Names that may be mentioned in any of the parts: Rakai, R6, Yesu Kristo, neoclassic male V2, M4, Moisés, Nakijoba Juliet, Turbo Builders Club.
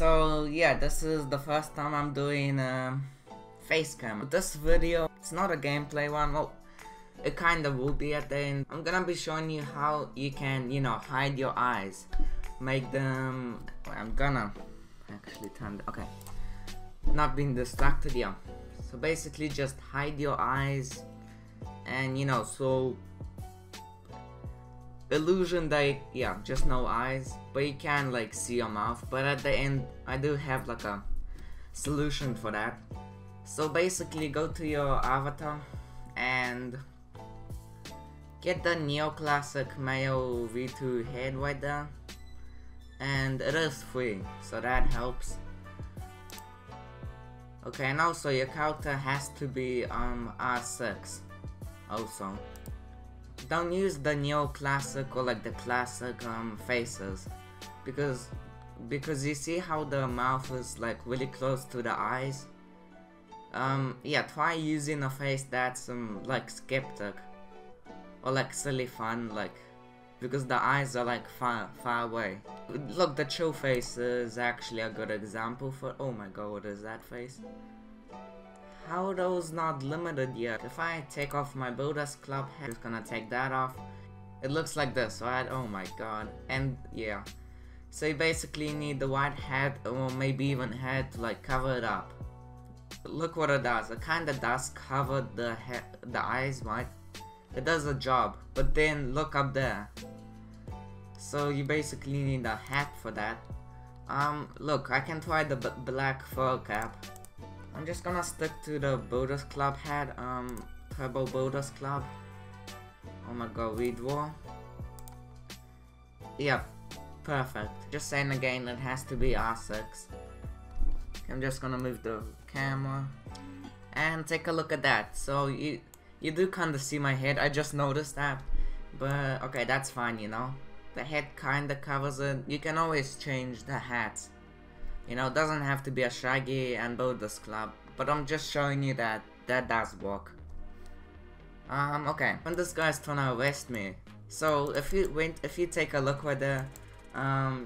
So yeah, this is the first time I'm doing facecam. This video, it's not a gameplay one, well, it kinda will be at the end. I'm gonna be showing you how you can, you know, hide your eyes. Make them... Well, I'm gonna actually turn... Okay. Not being distracted, yeah. So basically just hide your eyes and, you know, so... illusion that, yeah, just no eyes, but you can like see your mouth. But at the end I do have like a solution for that. So basically go to your avatar and get the neoclassic male V2 head right there, and it is free, so that helps. Okay, and also your character has to be R6 also. Don't use the neoclassic or like the classic faces, because you see how the mouth is like really close to the eyes. Yeah, try using a face that's like skeptic or like silly fun, like because the eyes are like far away. Look, the chill face is actually a good example for. Oh my god, what is that face? How those not limited yet? If I take off my Builders Club hat, I'm just gonna take that off. It looks like this, right? Oh my god. And yeah. So you basically need the white hat or maybe even hat to like cover it up. Look what it does. It kinda does cover the eyes, right? It does a job. But then look up there. So you basically need a hat for that. Look, I can try the black fur cap. I'm just gonna stick to the Builders Club hat, Turbo Builders Club. Oh my god, redraw. Yeah, perfect. Just saying again, it has to be R6. I'm just gonna move the camera and take a look at that. So you do kinda see my head, I just noticed that. But okay, that's fine, you know. The head kinda covers it. You can always change the hats. You know, it doesn't have to be a shaggy and Builders Club, but I'm just showing you that that does work. Okay, when this guy's trying to arrest me, so if you take a look right there,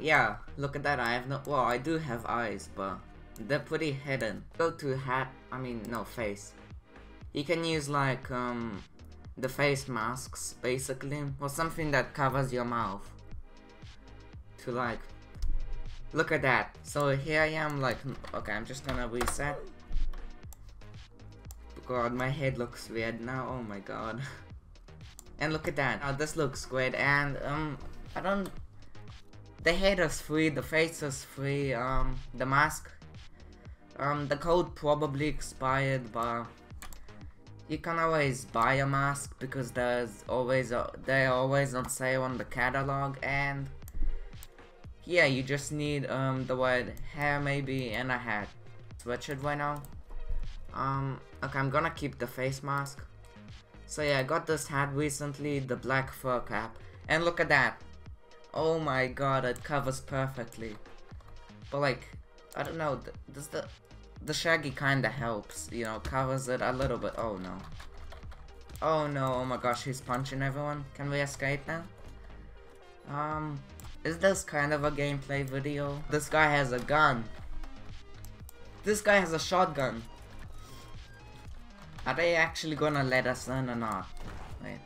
yeah, look at that. I have no, well, I do have eyes, but they're pretty hidden. Go to hat, I mean, no, face. You can use like the face masks basically, or something that covers your mouth to like. Look at that. So here I am like, okay, I'm just gonna reset. God, my head looks weird now, oh my god. And look at that. Now this looks great, and I don't... The head is free, the face is free, the mask. The code probably expired, but... You can always buy a mask, because they're always on sale on the catalog, and... Yeah, you just need the word hair maybe and a hat. Switch it right now. Okay, I'm gonna keep the face mask. So yeah, I got this hat recently, the black fur cap. And look at that. Oh my god, it covers perfectly. But like, I don't know, does the shaggy kinda helps, you know, covers it a little bit. Oh no. Oh no, oh my gosh, he's punching everyone. Can we escape now? Is this kind of a gameplay video? This guy has a gun. This guy has a shotgun. Are they actually gonna let us in or not? Wait.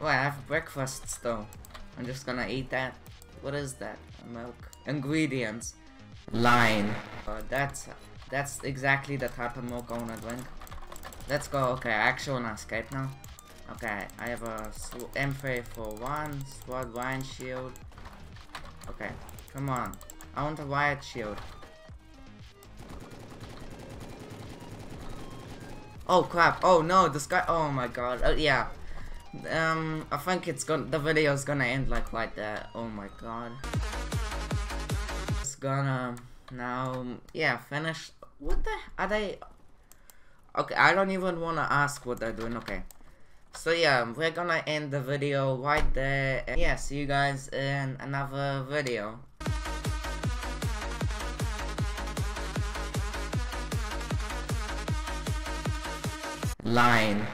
Well, I have breakfasts though. I'm just gonna eat that. What is that? Milk. Ingredients. Line. That's exactly the type of milk I wanna drink. Let's go. Okay, I actually wanna escape now. Okay, I have a M4 for one, sword, riot shield. Okay, come on. I want a riot shield. Oh crap, oh no, this guy, oh my god, oh yeah. I think it's the video's gonna end like right there, oh my god. It's gonna, now, yeah, finish. What the, are they? Okay, I don't even wanna ask what they're doing, okay. So yeah, we're gonna end the video right there, and yeah, see you guys in another video. Line.